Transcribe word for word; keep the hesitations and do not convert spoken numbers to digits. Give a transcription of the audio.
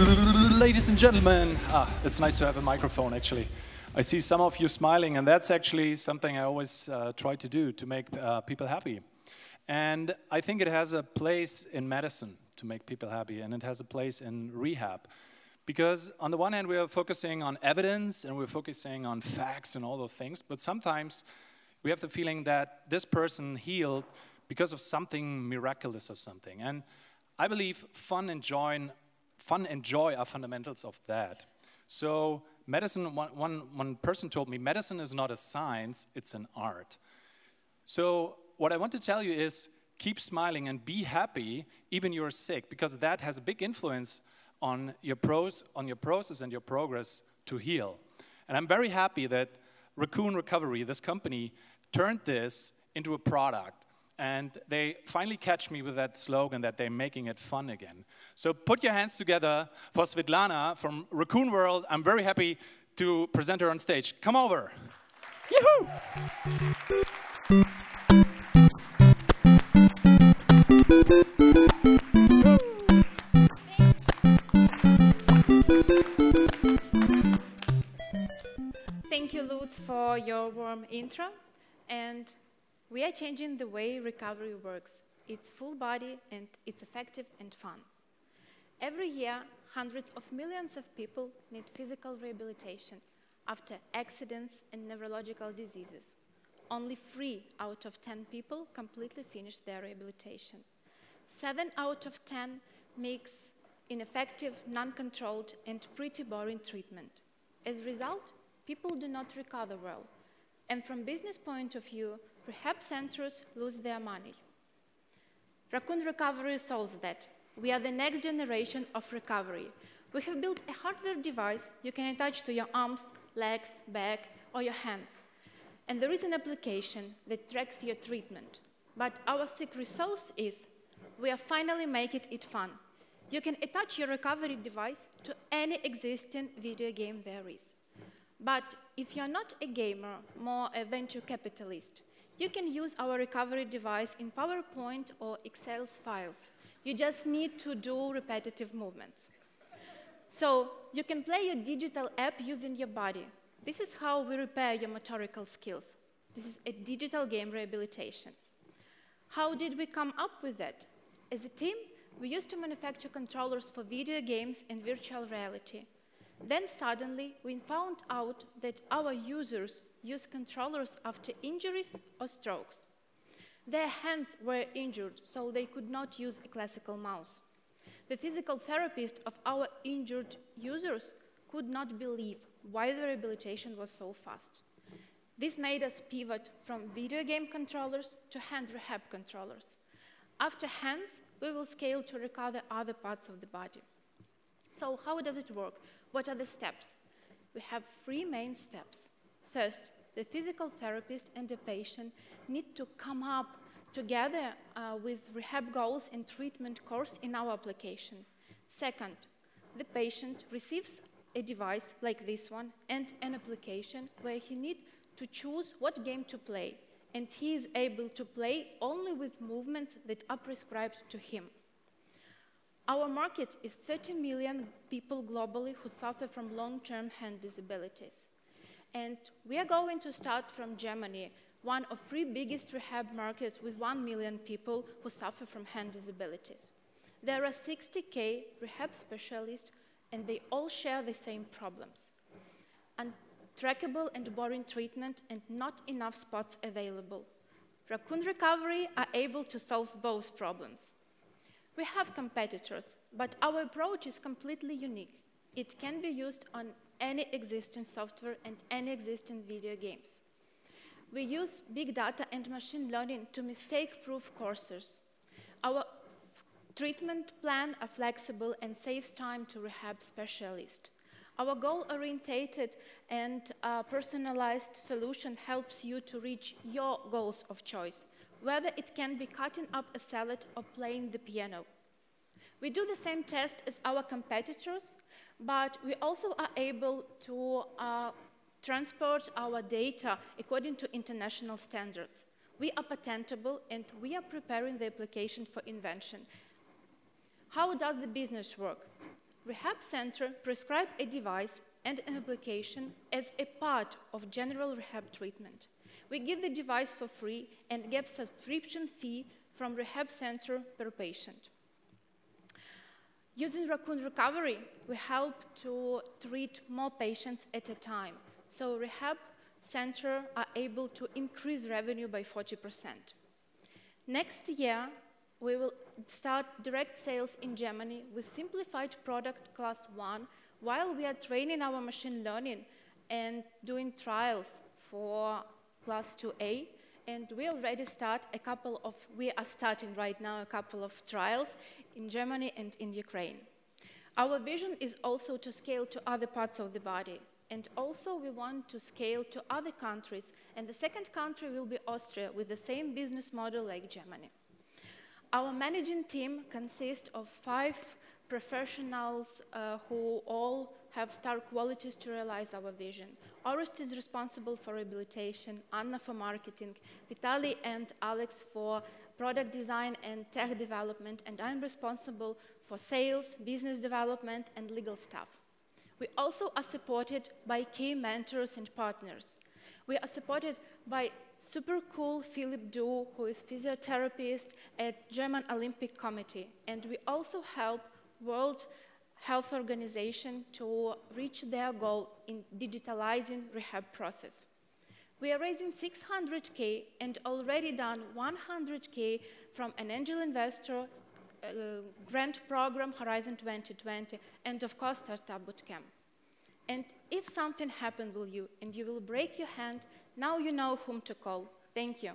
Ladies and gentlemen, ah, it's nice to have a microphone actually. I see some of you smiling, and that's actually something I always uh, try to do to make uh, people happy. And I think it has a place in medicine to make people happy, and it has a place in rehab. Because on the one hand, we are focusing on evidence, and we're focusing on facts and all those things, but sometimes we have the feeling that this person healed because of something miraculous or something. And I believe fun and joy, fun and joy are fundamentals of that. So medicine, one, one, one person told me, medicine is not a science, it's an art. So what I want to tell you is, keep smiling and be happy, even you're sick, because that has a big influence on your, pros, on your process and your progress to heal. And I'm very happy that Raccoon Recovery, this company, turned this into a product. And they finally catch me with that slogan that they're making it fun again. So put your hands together for Svitlana from Raccoon World. I'm very happy to present her on stage. Come over. Yoo-hoo! Thank you, Lutz, for your warm intro. And we are changing the way recovery works. It's full body, and it's effective and fun. Every year, hundreds of millions of people need physical rehabilitation after accidents and neurological diseases. Only three out of ten people completely finish their rehabilitation. Seven out of ten makes ineffective, non-controlled, and pretty boring treatment. As a result, people do not recover well. And from business point of view, rehab centers lose their money. Raccoon Recovery solves that. We are the next generation of recovery. We have built a hardware device you can attach to your arms, legs, back, or your hands. And there is an application that tracks your treatment. But our secret sauce is, we are finally making it fun. You can attach your recovery device to any existing video game there is. But if you're not a gamer, more a venture capitalist, you can use our recovery device in PowerPoint or Excel files. You just need to do repetitive movements. So you can play your digital app using your body. This is how we repair your motorical skills. This is a digital game rehabilitation. How did we come up with that? As a team, we used to manufacture controllers for video games and virtual reality. Then suddenly, we found out that our users use controllers after injuries or strokes. Their hands were injured, so they could not use a classical mouse. The physical therapist of our injured users could not believe why the rehabilitation was so fast. This made us pivot from video game controllers to hand rehab controllers. After hands, we will scale to recover other parts of the body. So how does it work? What are the steps? We have three main steps. First, the physical therapist and the patient need to come up together uh, with rehab goals and treatment course in our application. Second, the patient receives a device like this one and an application where he needs to choose what game to play, and he is able to play only with movements that are prescribed to him. Our market is thirty million people globally who suffer from long-term hand disabilities. And we are going to start from Germany, one of three biggest rehab markets with one million people who suffer from hand disabilities. There are sixty K rehab specialists, and they all share the same problems. And trackable and boring treatment, and not enough spots available. Raccoon Recovery are able to solve both problems. We have competitors, but our approach is completely unique. It can be used on any existing software and any existing video games. We use big data and machine learning to mistake-proof courses. Our treatment plans are flexible and saves time to rehab specialists. Our goal-oriented and uh, personalized solution helps you to reach your goals of choice, whether it can be cutting up a salad or playing the piano. We do the same test as our competitors, but we also are able to uh, transport our data according to international standards. We are patentable, and we are preparing the application for invention. How does the business work? rehab center prescribe a device and an application as a part of general rehab treatment. We give the device for free and get subscription fee from rehab center per patient. Using Raccoon Recovery, we help to treat more patients at a time. So rehab centers are able to increase revenue by forty percent. Next year, we will start direct sales in Germany with simplified product class one, while we are training our machine learning and doing trials for class two A, and we already start a couple of, we are starting right now a couple of trials in Germany and in Ukraine. Our vision is also to scale to other parts of the body, and also we want to scale to other countries, and the second country will be Austria with the same business model like Germany. Our managing team consists of five professionals uh, who all have star qualities to realize our vision. Orest is responsible for rehabilitation, Anna for marketing, Vitali and Alex for product design and tech development, and I'm responsible for sales, business development, and legal staff. We also are supported by key mentors and partners. We are supported by super cool Philip Do, who is physiotherapist at German Olympic Committee, and we also help World Health Organization to reach their goal in digitalizing rehab process. We are raising six hundred K and already done one hundred K from an angel investor uh, grant program Horizon twenty twenty and of course Startup Bootcamp. And if something happened with you and you will break your hand, now you know whom to call. Thank you.